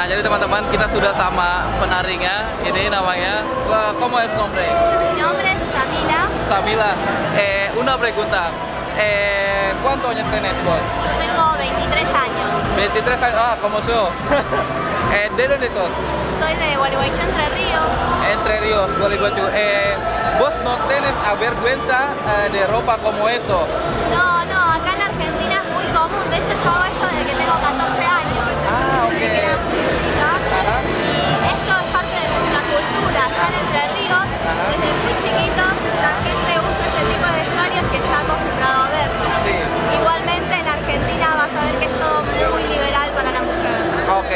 Nah, jadi teman-teman, kita sudah sama penarinya. Ini namanya, ¿cómo es nombre? Mi nombre es Samila. Samila, una pregunta. ¿Cuántos años tenés vos? Yo tengo 23 años. 23 años, ah, como yo. ¿De dónde sos? Soy de Gualeguaychu, Entre Ríos. Entre Ríos, Gualeguaychu. ¿Vos no tenés vergüenza de ropa como esto? No, no, acá en Argentina es muy común. De hecho, yo hago esto desde que tengo 14 años. Ah, ok. Desde que era muy chica. Ajá. Y esto es parte de nuestra cultura. Acá en Entre Ríos, ajá, desde muy chiquitos, la gente usa este tipo de vestuarios que está acostumbrado a ver. Sí. Igualmente en Argentina vas a ver que es todo muy liberal para la mujer. Ok.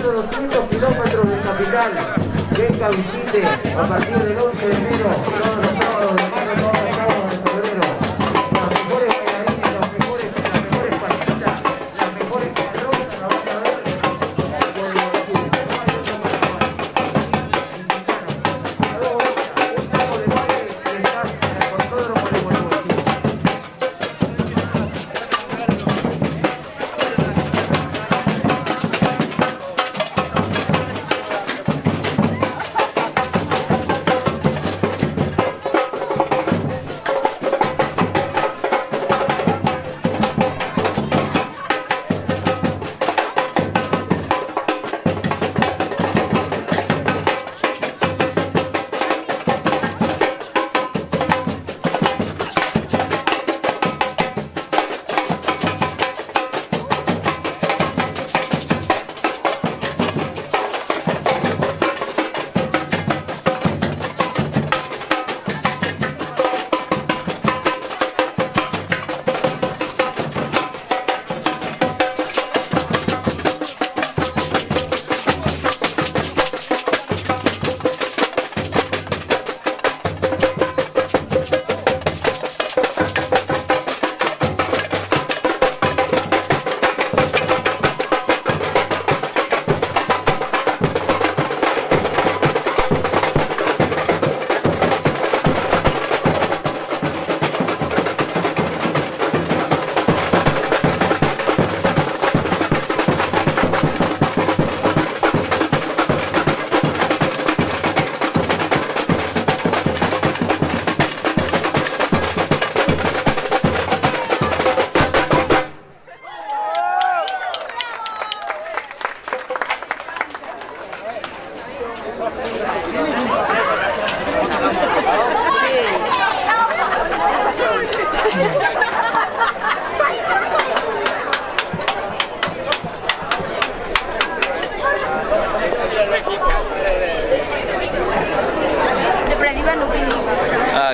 solo 200 kilómetros de capital. Venga, visite a partir del 11 de enero, todos los sábados de mayo, todos los sábados de febrero. Las mejores bailarinas, las mejores pasitas, las mejores carronas, la van a ver. A 2 horas, un campo de baile que está en el Autódromo de Gualeguaychu.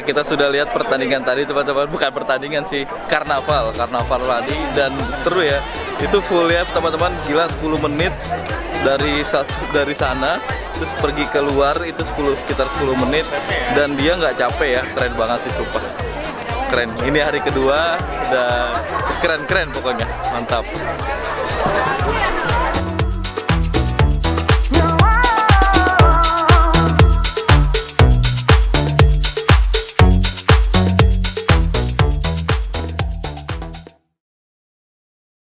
Kita sudah lihat pertandingan tadi, teman-teman. Bukan pertandingan sih, karnaval tadi, dan seru ya. Itu full ya, teman-teman. Gila, 10 menit dari sana terus pergi keluar itu sekitar 10 menit, dan dia nggak capek ya. Keren banget sih, super keren. Ini hari kedua dan keren-keren pokoknya, mantap.